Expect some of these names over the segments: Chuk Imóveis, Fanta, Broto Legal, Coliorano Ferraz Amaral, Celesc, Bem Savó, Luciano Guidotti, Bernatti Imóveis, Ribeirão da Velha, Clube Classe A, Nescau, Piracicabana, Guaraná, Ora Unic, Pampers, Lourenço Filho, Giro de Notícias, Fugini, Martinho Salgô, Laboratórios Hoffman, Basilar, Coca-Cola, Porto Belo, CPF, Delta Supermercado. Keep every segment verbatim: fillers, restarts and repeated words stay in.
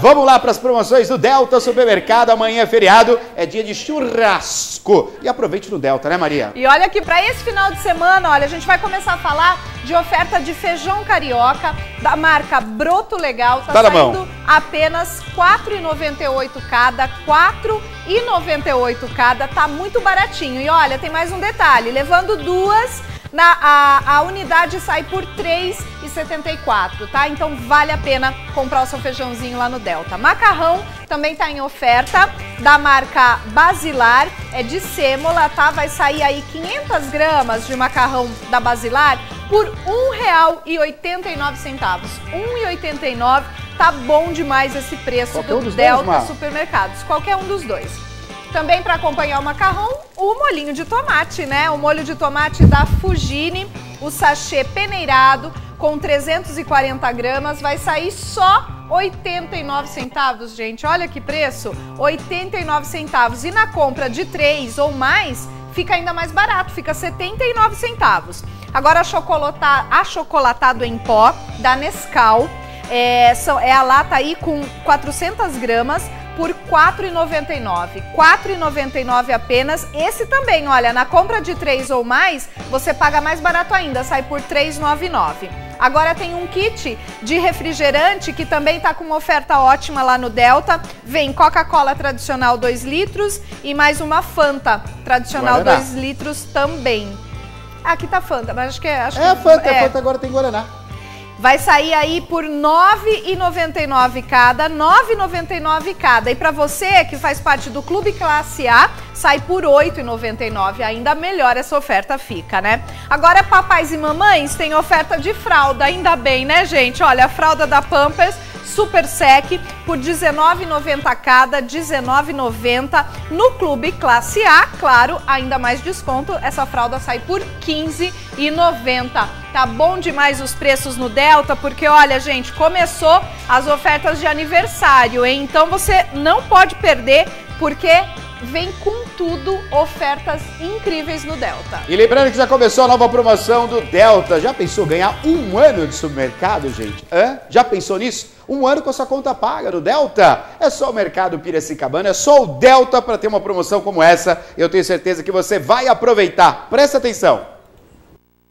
Vamos lá para as promoções do Delta Supermercado. Amanhã é feriado, é dia de churrasco. E aproveite no Delta, né, Maria? E olha que para esse final de semana, olha, a gente vai começar a falar de oferta de feijão carioca da marca Broto Legal. Tá, tá saindo apenas quatro reais e noventa e oito cada, quatro reais e noventa e oito cada. Tá muito baratinho. E olha, tem mais um detalhe, levando duas... Na, a, a unidade sai por três reais e setenta e quatro, tá? Então vale a pena comprar o seu feijãozinho lá no Delta. Macarrão também tá em oferta, da marca Basilar, é de sêmola, tá? Vai sair aí quinhentas gramas de macarrão da Basilar por um real e oitenta e nove centavos. um real e oitenta e nove, tá bom demais esse preço. Qualquer do um Delta dois, Supermercados, qualquer um dos dois. Também para acompanhar o macarrão, o molhinho de tomate, né? O molho de tomate da Fugini, o sachê peneirado com trezentas e quarenta gramas, vai sair só oitenta e nove centavos, gente. Olha que preço, oitenta e nove centavos. E na compra de três ou mais, fica ainda mais barato, fica setenta e nove centavos. Agora, achocolatado em pó da Nescau, é, é a lata aí com quatrocentas gramas, por quatro reais e noventa e nove. quatro reais e noventa e nove apenas. Esse também, olha, na compra de três ou mais, você paga mais barato ainda, sai por três reais e noventa e nove. Agora tem um kit de refrigerante que também tá com uma oferta ótima lá no Delta. Vem Coca-Cola tradicional dois litros e mais uma Fanta tradicional dois litros também. Aqui tá Fanta, mas acho que é... Acho é a Fanta, é. A Fanta agora tem Guaraná. Vai sair aí por nove reais e noventa e nove cada, nove reais e noventa e nove cada. E para você que faz parte do Clube Classe A, sai por oito reais e noventa e nove. Ainda melhor essa oferta fica, né? Agora, papais e mamães têm oferta de fralda, ainda bem, né, gente? Olha, a fralda da Pampers Super Sec por dezenove reais e noventa cada, dezenove reais e noventa. No Clube Classe A, claro, ainda mais desconto, essa fralda sai por quinze reais e noventa. Tá bom demais os preços no Delta, porque olha, gente, começou as ofertas de aniversário, hein? Então você não pode perder, porque vem com tudo, ofertas incríveis no Delta. E lembrando que já começou a nova promoção do Delta. Já pensou ganhar um ano de supermercado, gente? Hã? Já pensou nisso? Um ano com a sua conta paga no Delta? É só o Mercado Piracicabana, é só o Delta para ter uma promoção como essa. Eu tenho certeza que você vai aproveitar. Presta atenção.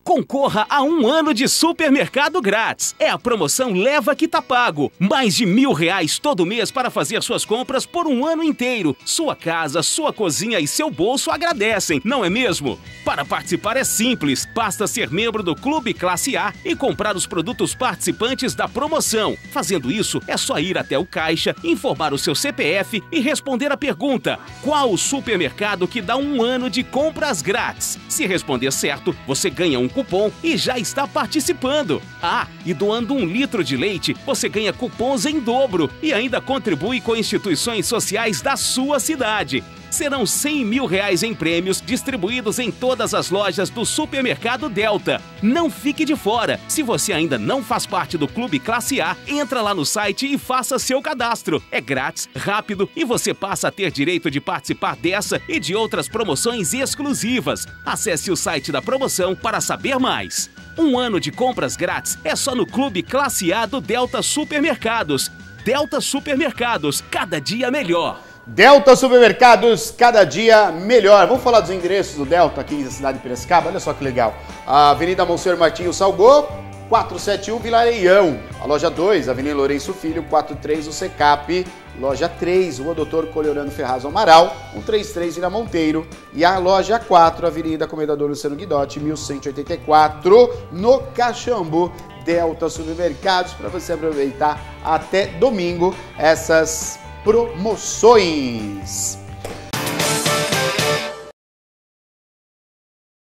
Concorra a um ano de supermercado grátis. É a promoção Leva que tá pago. Mais de mil reais todo mês para fazer suas compras por um ano inteiro. Sua casa, sua cozinha e seu bolso agradecem, não é mesmo? Para participar é simples. Basta ser membro do Clube Classe A e comprar os produtos participantes da promoção. Fazendo isso, é só ir até o caixa, informar o seu C P F e responder a pergunta: qual o supermercado que dá um ano de compras grátis? Se responder certo, você ganha um cupom e já está participando. Ah, e doando um litro de leite, você ganha cupons em dobro e ainda contribui com instituições sociais da sua cidade. Serão cem mil reais em prêmios distribuídos em todas as lojas do Supermercado Delta. Não fique de fora. Se você ainda não faz parte do Clube Classe A, entra lá no site e faça seu cadastro. É grátis, rápido e você passa a ter direito de participar dessa e de outras promoções exclusivas. Acesse o site da promoção para saber mais. Um ano de compras grátis é só no Clube Classe A do Delta Supermercados. Delta Supermercados, cada dia melhor. Delta Supermercados, cada dia melhor. Vamos falar dos endereços do Delta aqui na cidade de Piracicaba? Olha só que legal. A Avenida Monsenhor Martinho Salgô, quatrocentos e setenta e um, Vila Areião. A loja dois, Avenida Lourenço Filho, quarenta e três, o Secap. Loja três, Rua Doutor Coliorano Ferraz Amaral, cento e trinta e três, Vila Monteiro. E a loja quatro, Avenida Comendador Luciano Guidotti, mil cento e oitenta e quatro, no Caxambu. Delta Supermercados, para você aproveitar até domingo essas promoções.